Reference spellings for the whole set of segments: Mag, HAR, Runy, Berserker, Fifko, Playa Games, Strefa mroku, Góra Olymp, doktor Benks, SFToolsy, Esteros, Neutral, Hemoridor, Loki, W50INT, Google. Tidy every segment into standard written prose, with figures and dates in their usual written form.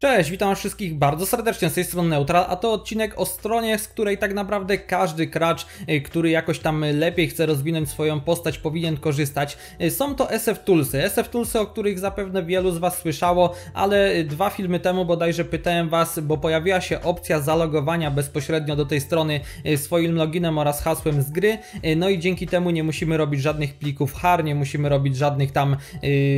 Cześć, witam wszystkich bardzo serdecznie, z tej strony Neutral, a to odcinek o stronie, z której tak naprawdę każdy gracz, który jakoś tam lepiej chce rozwinąć swoją postać, powinien korzystać. Są to SFToolsy. SFToolsy, o których zapewne wielu z Was słyszało, ale dwa filmy temu bodajże pytałem Was, bo pojawiła się opcja zalogowania bezpośrednio do tej strony swoim loginem oraz hasłem z gry, no i dzięki temu nie musimy robić żadnych plików HAR, nie musimy robić żadnych tam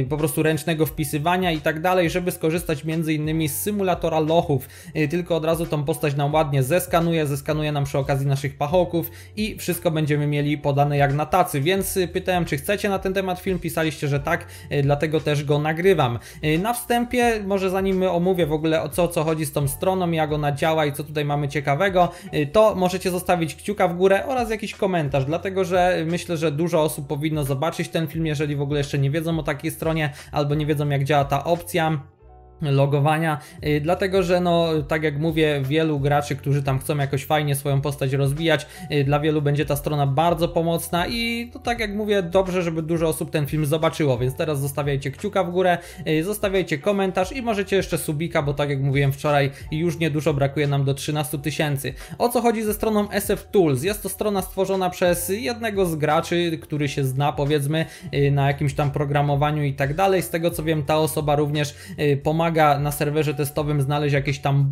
po prostu ręcznego wpisywania i tak dalej, żeby skorzystać między innymi z symulatora lochów, tylko od razu tą postać nam ładnie zeskanuje nam przy okazji naszych pachołków i wszystko będziemy mieli podane jak na tacy, więc pytałem, czy chcecie na ten temat film, pisaliście, że tak, dlatego też go nagrywam. Na wstępie, może zanim omówię w ogóle o co chodzi z tą stroną, jak ona działa i co tutaj mamy ciekawego, to możecie zostawić kciuka w górę oraz jakiś komentarz, dlatego że myślę, że dużo osób powinno zobaczyć ten film, jeżeli w ogóle jeszcze nie wiedzą o takiej stronie albo nie wiedzą, jak działa ta opcja logowania, dlatego że no tak jak mówię, wielu graczy, którzy tam chcą jakoś fajnie swoją postać rozwijać, dla wielu będzie ta strona bardzo pomocna i to tak jak mówię, dobrze, żeby dużo osób ten film zobaczyło, więc teraz zostawiajcie kciuka w górę, zostawiajcie komentarz i możecie jeszcze subika, bo tak jak mówiłem wczoraj, już niedużo brakuje nam do 13 000. O co chodzi ze stroną SFTools? Jest to strona stworzona przez jednego z graczy, który się zna, powiedzmy, na jakimś tam programowaniu i tak dalej. Z tego co wiem, ta osoba również pomaga na serwerze testowym znaleźć jakieś tam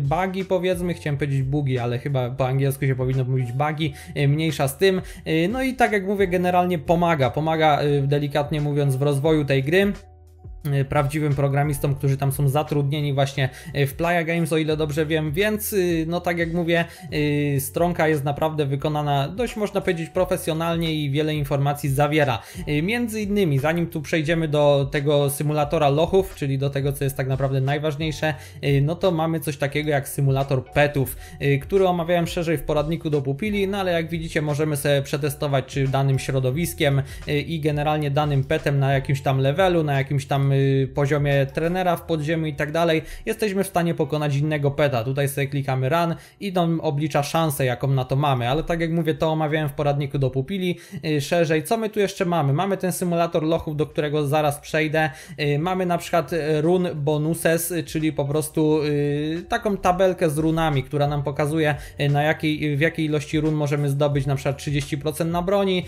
bugi, powiedzmy, chciałem powiedzieć bugi, ale chyba po angielsku się powinno mówić bugi, mniejsza z tym. No i tak jak mówię, generalnie pomaga delikatnie mówiąc w rozwoju tej gry prawdziwym programistom, którzy tam są zatrudnieni właśnie w Playa Games, o ile dobrze wiem, więc no tak jak mówię, stronka jest naprawdę wykonana dość, można powiedzieć, profesjonalnie i wiele informacji zawiera. Między innymi, zanim tu przejdziemy do tego symulatora lochów, czyli do tego, co jest tak naprawdę najważniejsze, no to mamy coś takiego jak symulator petów, który omawiałem szerzej w poradniku do pupili, no ale jak widzicie, możemy sobie przetestować, czy danym środowiskiem i generalnie danym petem na jakimś tam levelu, na jakimś tam poziomie trenera w podziemiu i tak dalej, jesteśmy w stanie pokonać innego peta. Tutaj sobie klikamy run i nam oblicza szansę, jaką na to mamy, ale tak jak mówię, to omawiałem w poradniku do pupili szerzej. Co my tu jeszcze mamy? Mamy ten symulator lochów, do którego zaraz przejdę. Mamy na przykład run bonuses, czyli po prostu taką tabelkę z runami, która nam pokazuje, w jakiej ilości run możemy zdobyć, na przykład 30% na broni,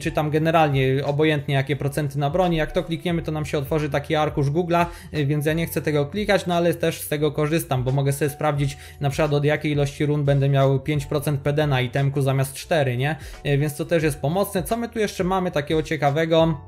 czy tam generalnie obojętnie jakie procenty na broni. Jak to klikniemy, to nam się otworzy taki arkusz Google'a, więc ja nie chcę tego klikać, no ale też z tego korzystam, bo mogę sobie sprawdzić, na przykład od jakiej ilości run będę miał 5% PD na itemku zamiast 4, nie? Więc to też jest pomocne. Co my tu jeszcze mamy takiego ciekawego?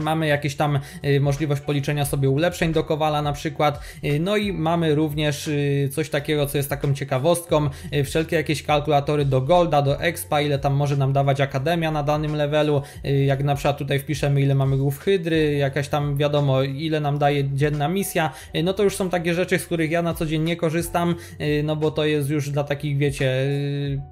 Mamy jakieś tam możliwość policzenia sobie ulepszeń do kowala na przykład, no i mamy również coś takiego, co jest taką ciekawostką, wszelkie jakieś kalkulatory do golda, do expa, ile tam może nam dawać akademia na danym levelu, jak na przykład tutaj wpiszemy, ile mamy głów hydry, jakaś tam wiadomo, ile nam daje dzienna misja, no to już są takie rzeczy, z których ja na co dzień nie korzystam, no bo to jest już dla takich, wiecie,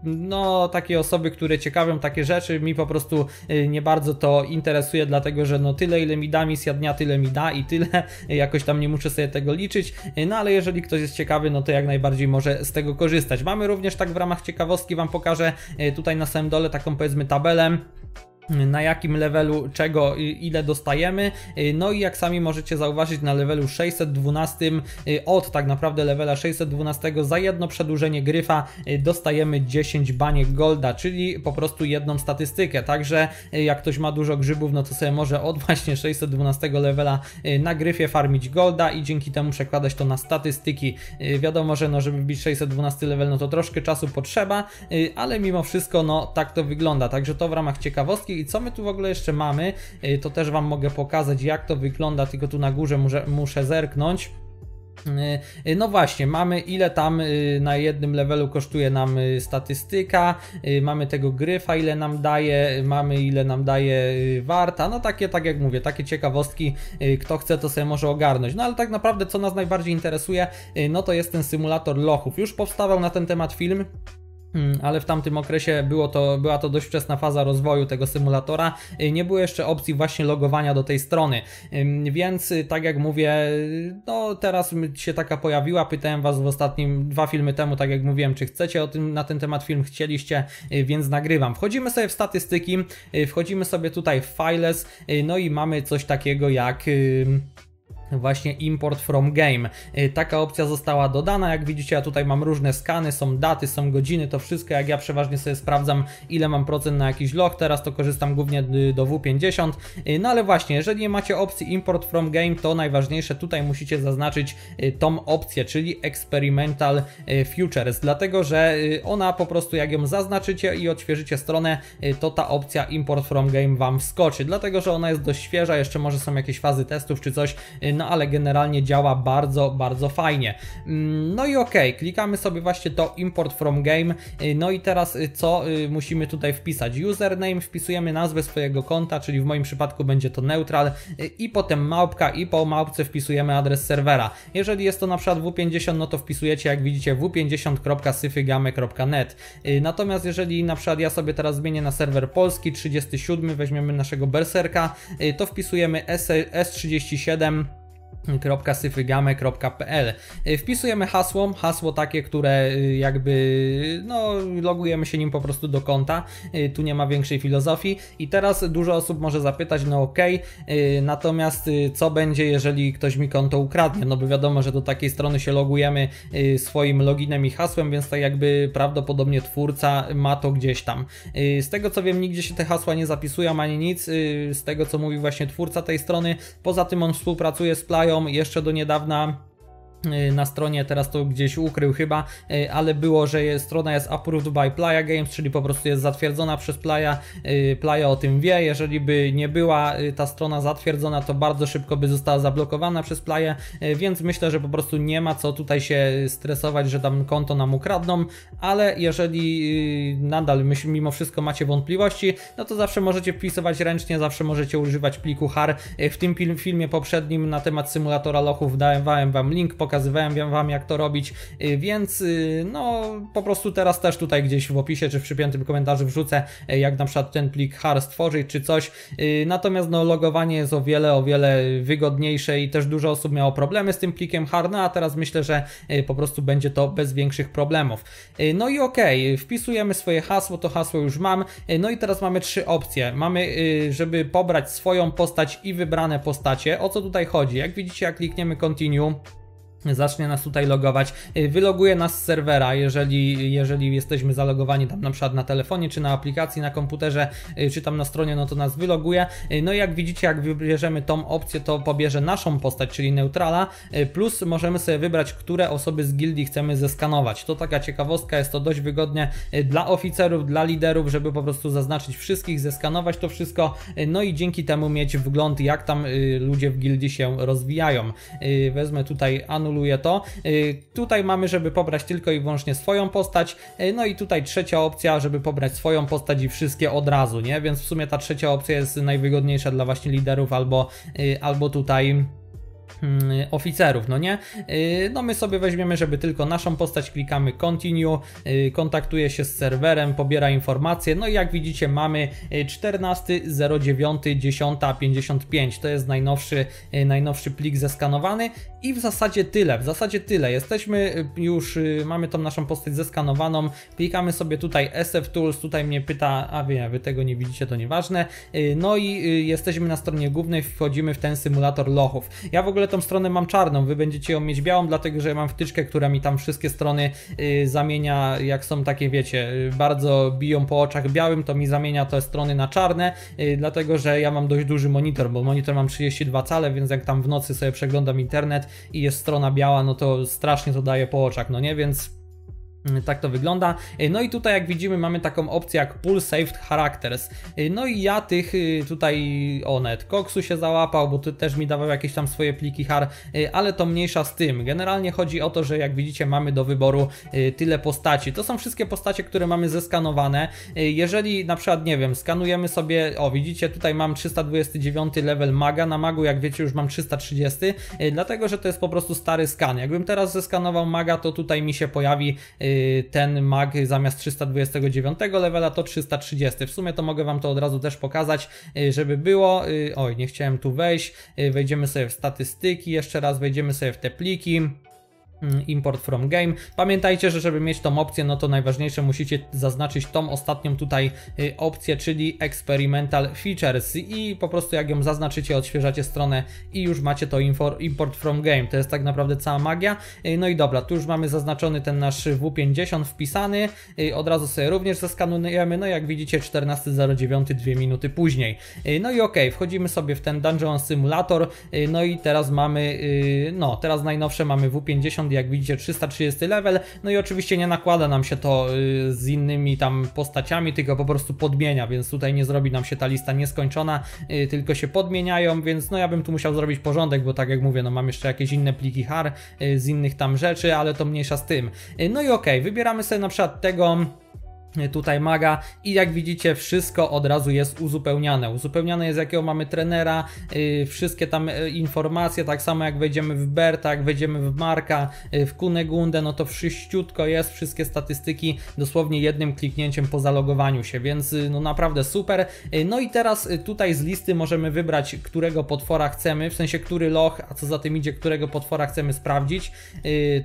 no takie osoby, które ciekawią takie rzeczy, mi po prostu nie bardzo to interesuje, dlatego że no tyle, ile mi da misja dnia, tyle mi da i tyle, jakoś tam nie muszę sobie tego liczyć, no ale jeżeli ktoś jest ciekawy, no to jak najbardziej może z tego korzystać. Mamy również, tak w ramach ciekawostki wam pokażę, tutaj na samym dole taką, powiedzmy, tabelę, na jakim levelu czego ile dostajemy, no i jak sami możecie zauważyć, na levelu 612 od tak naprawdę levela 612 za jedno przedłużenie gryfa dostajemy 10 baniek golda, czyli po prostu jedną statystykę, także jak ktoś ma dużo grzybów, no to sobie może od właśnie 612 levela na gryfie farmić golda i dzięki temu przekładać to na statystyki. Wiadomo, że no żeby wbić 612 level, no to troszkę czasu potrzeba, ale mimo wszystko no tak to wygląda, także to w ramach ciekawostki. I co my tu w ogóle jeszcze mamy, to też wam mogę pokazać, jak to wygląda, tylko tu na górze muszę zerknąć. No właśnie, mamy ile tam na jednym levelu kosztuje nam statystyka, mamy tego gryfa, ile nam daje, mamy ile nam daje warta, no takie, tak jak mówię, takie ciekawostki, kto chce, to sobie może ogarnąć. No ale tak naprawdę, co nas najbardziej interesuje, no to jest ten symulator lochów. Już powstawał na ten temat film, ale w tamtym okresie była to dość wczesna faza rozwoju tego symulatora, nie było jeszcze opcji właśnie logowania do tej strony, więc tak jak mówię, no teraz się taka pojawiła, pytałem was w ostatnim, dwa filmy temu, tak jak mówiłem, czy chcecie o tym, na ten temat film chcieliście, więc nagrywam. Wchodzimy sobie w statystyki, wchodzimy sobie tutaj w files, no i mamy coś takiego jak właśnie import from game. Taka opcja została dodana, jak widzicie, ja tutaj mam różne skany, są daty, są godziny, to wszystko, jak ja przeważnie sobie sprawdzam, ile mam procent na jakiś log, teraz to korzystam głównie do W50, no ale właśnie, jeżeli nie macie opcji import from game, to najważniejsze tutaj musicie zaznaczyć tą opcję, czyli experimental futures, dlatego, że ona po prostu, jak ją zaznaczycie i odświeżycie stronę, to ta opcja import from game Wam wskoczy, dlatego, że ona jest dość świeża, jeszcze może są jakieś fazy testów czy coś, no ale generalnie działa bardzo, bardzo fajnie. No i ok, klikamy sobie właśnie to import from game, no i teraz co musimy tutaj wpisać? Username, wpisujemy nazwę swojego konta, czyli w moim przypadku będzie to neutral i potem małpka i po małpce wpisujemy adres serwera. Jeżeli jest to na przykład W50, no to wpisujecie, jak widzicie, w50.syfygame.net. Natomiast jeżeli na przykład ja sobie teraz zmienię na serwer polski, 37, weźmiemy naszego berserka, to wpisujemy S37.syfygame.pl. Wpisujemy hasło takie, które jakby no logujemy się nim po prostu do konta, tu nie ma większej filozofii i teraz dużo osób może zapytać, no ok, natomiast co będzie, jeżeli ktoś mi konto ukradnie, no bo wiadomo, że do takiej strony się logujemy swoim loginem i hasłem, więc tak jakby prawdopodobnie twórca ma to gdzieś tam. Z tego co wiem, nigdzie się te hasła nie zapisują ani nic, z tego co mówi właśnie twórca tej strony, poza tym on współpracuje z Plają, jeszcze do niedawna na stronie, teraz to gdzieś ukrył chyba, ale było, że strona jest approved by Playa Games, czyli po prostu jest zatwierdzona przez Playa. Playa o tym wie, jeżeli by nie była ta strona zatwierdzona, to bardzo szybko by została zablokowana przez Playę, więc myślę, że po prostu nie ma co tutaj się stresować, że tam konto nam ukradną, ale jeżeli nadal mimo wszystko macie wątpliwości, no to zawsze możecie wpisywać ręcznie, zawsze możecie używać pliku HAR. W tym filmie poprzednim na temat symulatora lochów dawałem Wam link, pokazywałem Wam, jak to robić, więc no po prostu teraz też tutaj gdzieś w opisie czy w przypiętym komentarzu wrzucę, jak na przykład ten plik HAR stworzyć czy coś. Natomiast no logowanie jest o wiele wygodniejsze i też dużo osób miało problemy z tym plikiem HAR, no a teraz myślę, że po prostu będzie to bez większych problemów. No i okej, wpisujemy swoje hasło, to hasło już mam, no i teraz mamy trzy opcje. Mamy, żeby pobrać swoją postać i wybrane postacie. O co tutaj chodzi? Jak widzicie, jak klikniemy continue, zacznie nas tutaj logować, wyloguje nas z serwera, jeżeli jesteśmy zalogowani tam na przykład na telefonie, czy na aplikacji, na komputerze, czy tam na stronie, no to nas wyloguje. No i jak widzicie, jak wybierzemy tą opcję, to pobierze naszą postać, czyli neutrala, plus możemy sobie wybrać, które osoby z gildii chcemy zeskanować. To taka ciekawostka, jest to dość wygodnie dla oficerów, dla liderów, żeby po prostu zaznaczyć wszystkich, zeskanować to wszystko, no i dzięki temu mieć wgląd, jak tam ludzie w gildii się rozwijają. Wezmę tutaj anul to. Tutaj mamy, żeby pobrać tylko i wyłącznie swoją postać, no i tutaj trzecia opcja, żeby pobrać swoją postać i wszystkie od razu, nie? Więc w sumie ta trzecia opcja jest najwygodniejsza dla właśnie liderów albo tutaj oficerów, no nie? No my sobie weźmiemy, żeby tylko naszą postać, klikamy continue, kontaktuje się z serwerem, pobiera informacje, no i jak widzicie mamy 14.09.10.55, to jest najnowszy plik zeskanowany i w zasadzie tyle, jesteśmy już, mamy tą naszą postać zeskanowaną, klikamy sobie tutaj SFTools, tutaj mnie pyta, a wy tego nie widzicie, to nieważne, no i jesteśmy na stronie głównej, wchodzimy w ten symulator lochów. Ja w ogóle tą stronę mam czarną, wy będziecie ją mieć białą, dlatego że ja mam wtyczkę, która mi tam wszystkie strony zamienia, jak są takie, wiecie, bardzo biją po oczach białym, to mi zamienia te strony na czarne, dlatego że ja mam dość duży monitor, bo monitor mam 32 cale, więc jak tam w nocy sobie przeglądam internet i jest strona biała, no to strasznie to daje po oczach, no nie, więc tak to wygląda. No i tutaj jak widzimy mamy taką opcję jak Pull Saved Characters. No i ja tych tutaj Onet Koksu się załapał, bo też mi dawał jakieś tam swoje pliki HAR, ale to mniejsza z tym. Generalnie chodzi o to, że jak widzicie mamy do wyboru tyle postaci. To są wszystkie postacie, które mamy zeskanowane. Jeżeli na przykład, nie wiem, skanujemy sobie, o widzicie tutaj mam 329 level maga, na magu jak wiecie już mam 330, dlatego że to jest po prostu stary skan. Jakbym teraz zeskanował maga, to tutaj mi się pojawi ten mag zamiast 329 levela to 330. W sumie to mogę Wam to od razu też pokazać, żeby było. Oj, nie chciałem tu wejść. Wejdziemy sobie w statystyki, jeszcze raz wejdziemy sobie w te pliki. import from game. Pamiętajcie, że żeby mieć tą opcję, no to najważniejsze musicie zaznaczyć tą ostatnią tutaj opcję, czyli experimental features, i po prostu jak ją zaznaczycie, odświeżacie stronę i już macie to import from game. To jest tak naprawdę cała magia. No i dobra, tu już mamy zaznaczony ten nasz W50 wpisany, od razu sobie również zaskanujemy, no jak widzicie 14.09, 2 minuty później. No i ok, wchodzimy sobie w ten Dungeon Simulator, no i teraz mamy, no teraz najnowsze mamy W50, jak widzicie 330 level, no i oczywiście nie nakłada nam się to z innymi tam postaciami, tylko po prostu podmienia, więc tutaj nie zrobi nam się ta lista nieskończona, tylko się podmieniają, więc no ja bym tu musiał zrobić porządek, bo tak jak mówię, no mam jeszcze jakieś inne pliki HAR z innych tam rzeczy, ale to mniejsza z tym. No i okej, wybieramy sobie na przykład tego tutaj maga i jak widzicie wszystko od razu jest uzupełniane. Uzupełniane jest jakiego mamy trenera, wszystkie tam informacje, tak samo jak wejdziemy w Berta, jak wejdziemy w Marka, w Kunegundę, no to wszyściutko jest, wszystkie statystyki dosłownie jednym kliknięciem po zalogowaniu się, więc no naprawdę super. No i teraz tutaj z listy możemy wybrać, którego potwora chcemy, w sensie który loch, a co za tym idzie, którego potwora chcemy sprawdzić.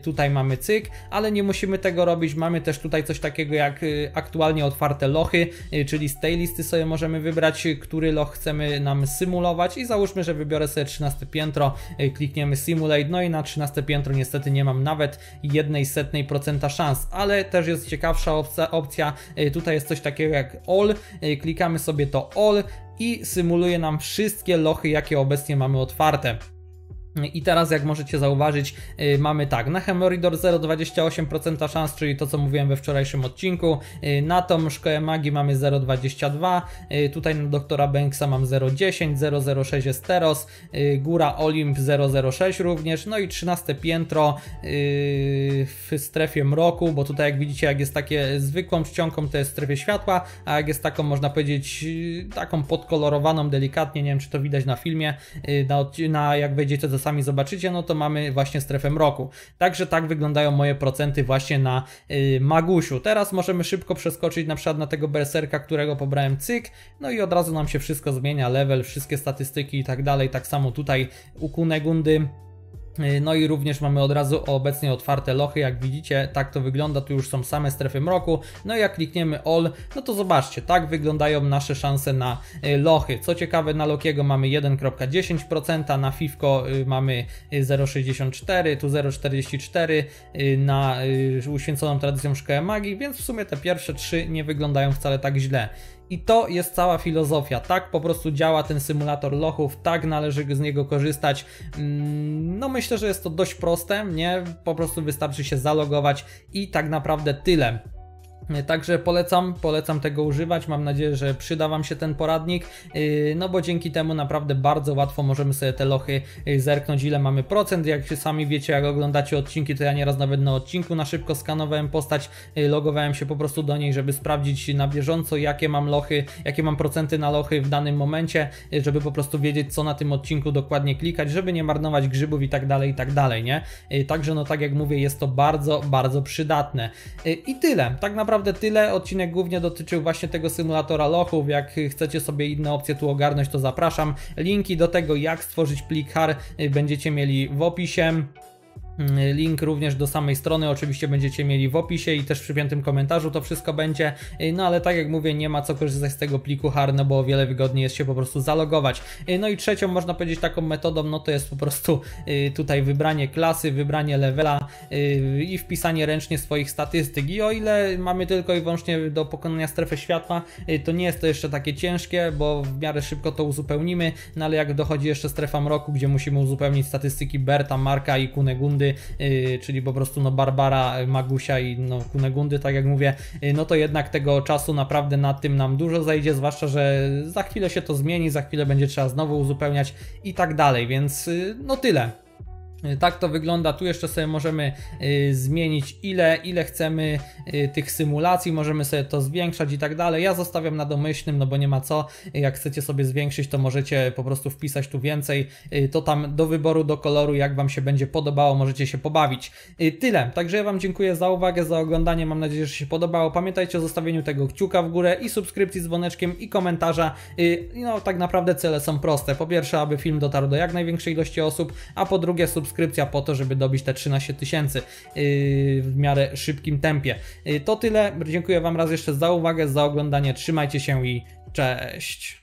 Tutaj mamy cyk, ale nie musimy tego robić, mamy też tutaj coś takiego jak aktualnie otwarte lochy, czyli z tej listy sobie możemy wybrać, który loch chcemy nam symulować i załóżmy, że wybiorę sobie 13 piętro, klikniemy simulate, no i na 13 piętro niestety nie mam nawet 0,01% szans, ale też jest ciekawsza opcja, tutaj jest coś takiego jak all, klikamy sobie to all i symuluje nam wszystkie lochy, jakie obecnie mamy otwarte. I teraz jak możecie zauważyć mamy tak, na Hemoridor 0,28% szans, czyli to co mówiłem we wczorajszym odcinku, na tą szkołę magii mamy 0,22, tutaj na doktora Benksa mam 0,10, 0,06 Esteros, Góra Olymp 0,06 również, no i 13 piętro w strefie mroku, bo tutaj jak widzicie jak jest takie zwykłą czcionką to jest w strefie światła, a jak jest taką można powiedzieć taką podkolorowaną delikatnie, nie wiem czy to widać na filmie, na jak wejdziecie to sami zobaczycie, no to mamy właśnie strefę mroku. Także tak wyglądają moje procenty właśnie na Magusiu. Teraz możemy szybko przeskoczyć na przykład na tego berserka, którego pobrałem cyk, no i od razu nam się wszystko zmienia, level, wszystkie statystyki i tak dalej, tak samo tutaj u Kunegundy. No i również mamy od razu obecnie otwarte lochy, jak widzicie, tak to wygląda, tu już są same strefy mroku, no i jak klikniemy all, no to zobaczcie, tak wyglądają nasze szanse na lochy. Co ciekawe na Lokiego mamy 1,10%, na Fifko mamy 0,64, tu 0,44, na uświęconą tradycją szkołę magii, więc w sumie te pierwsze trzy nie wyglądają wcale tak źle. I to jest cała filozofia, tak po prostu działa ten symulator lochów, tak należy z niego korzystać. No myślę, że jest to dość proste, nie? Po prostu wystarczy się zalogować i tak naprawdę tyle. Także polecam tego używać, mam nadzieję, że przyda Wam się ten poradnik, no bo dzięki temu naprawdę bardzo łatwo możemy sobie te lochy zerknąć, ile mamy procent, jak sami wiecie, jak oglądacie odcinki, to ja nieraz nawet na odcinku na szybko skanowałem postać, logowałem się po prostu do niej, żeby sprawdzić na bieżąco, jakie mam lochy, jakie mam procenty na lochy w danym momencie, żeby po prostu wiedzieć, co na tym odcinku dokładnie klikać, żeby nie marnować grzybów i tak dalej, nie? Także no tak jak mówię, jest to bardzo, bardzo przydatne. I tyle, tak naprawdę tyle. Odcinek głównie dotyczył właśnie tego symulatora lochów. Jak chcecie sobie inne opcje tu ogarnąć, to zapraszam. Linki do tego, jak stworzyć plik HAR, będziecie mieli w opisie. Link również do samej strony oczywiście będziecie mieli w opisie i też w przypiętym komentarzu to wszystko będzie, no ale tak jak mówię, nie ma co korzystać z tego pliku HAR, no bo o wiele wygodniej jest się po prostu zalogować. No i trzecią można powiedzieć taką metodą, no to jest po prostu tutaj wybranie klasy, wybranie levela i wpisanie ręcznie swoich statystyk, i o ile mamy tylko i wyłącznie do pokonania strefy światła, to nie jest to jeszcze takie ciężkie, bo w miarę szybko to uzupełnimy, no ale jak dochodzi jeszcze strefa mroku, gdzie musimy uzupełnić statystyki Berta, Marka i Kunegundy, czyli po prostu no Barbara, Magusia i no Kunegundy, tak jak mówię, no to jednak tego czasu naprawdę na tym nam dużo zajdzie, zwłaszcza, że za chwilę się to zmieni, za chwilę będzie trzeba znowu uzupełniać i tak dalej, więc no tyle. Tak to wygląda, tu jeszcze sobie możemy zmienić ile chcemy tych symulacji, możemy sobie to zwiększać i tak dalej. Ja zostawiam na domyślnym, no bo nie ma co, jak chcecie sobie zwiększyć, to możecie po prostu wpisać tu więcej, to tam do wyboru, do koloru, jak Wam się będzie podobało, możecie się pobawić. Tyle, także ja Wam dziękuję za uwagę, za oglądanie, mam nadzieję, że się podobało. Pamiętajcie o zostawieniu tego kciuka w górę i subskrypcji z dzwoneczkiem i komentarza. No tak naprawdę cele są proste, po pierwsze, aby film dotarł do jak największej ilości osób, a po drugie subskrypcji subskrypcja po to, żeby dobić te 13 000 w miarę szybkim tempie. To tyle, dziękuję Wam raz jeszcze za uwagę, za oglądanie, trzymajcie się i cześć!